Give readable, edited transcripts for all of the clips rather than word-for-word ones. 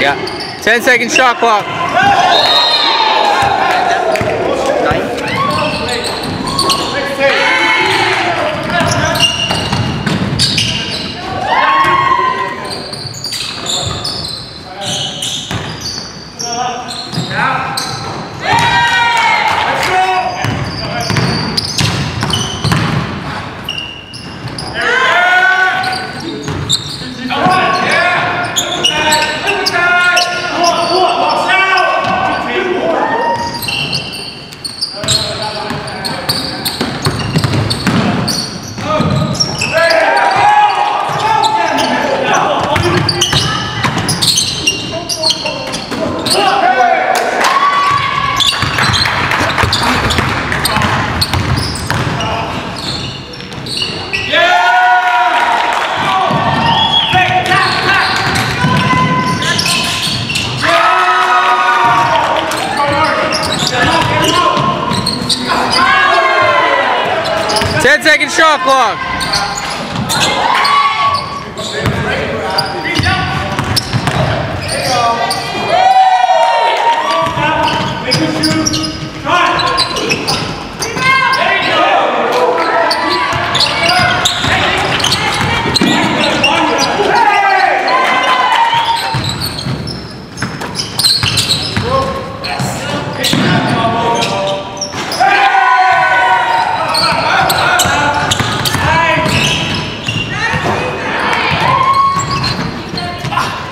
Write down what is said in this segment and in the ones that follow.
Yeah, 10-second shot clock. Second shot clock.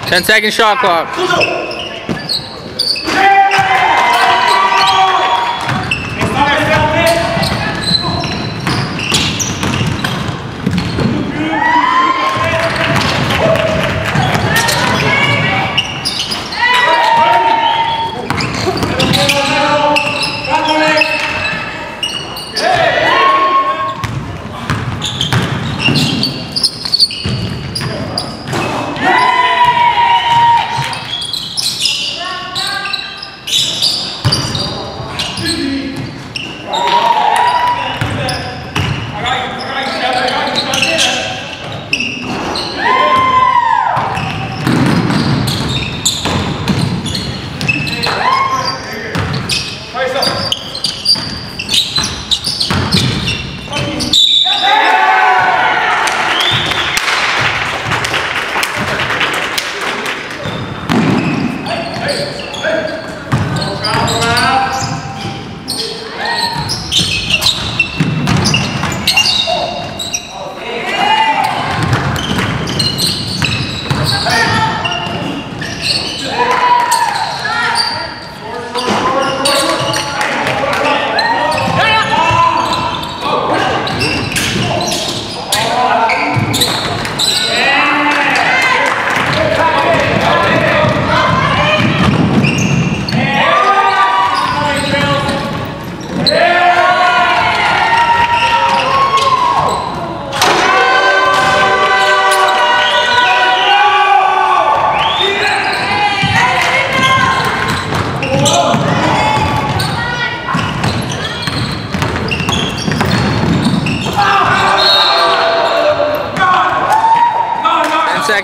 Ten-second shot clock.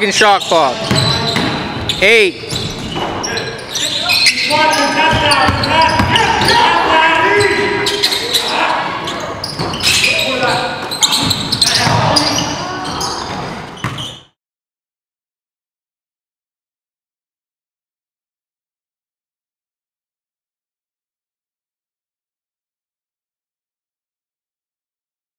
Second shot clock. 8.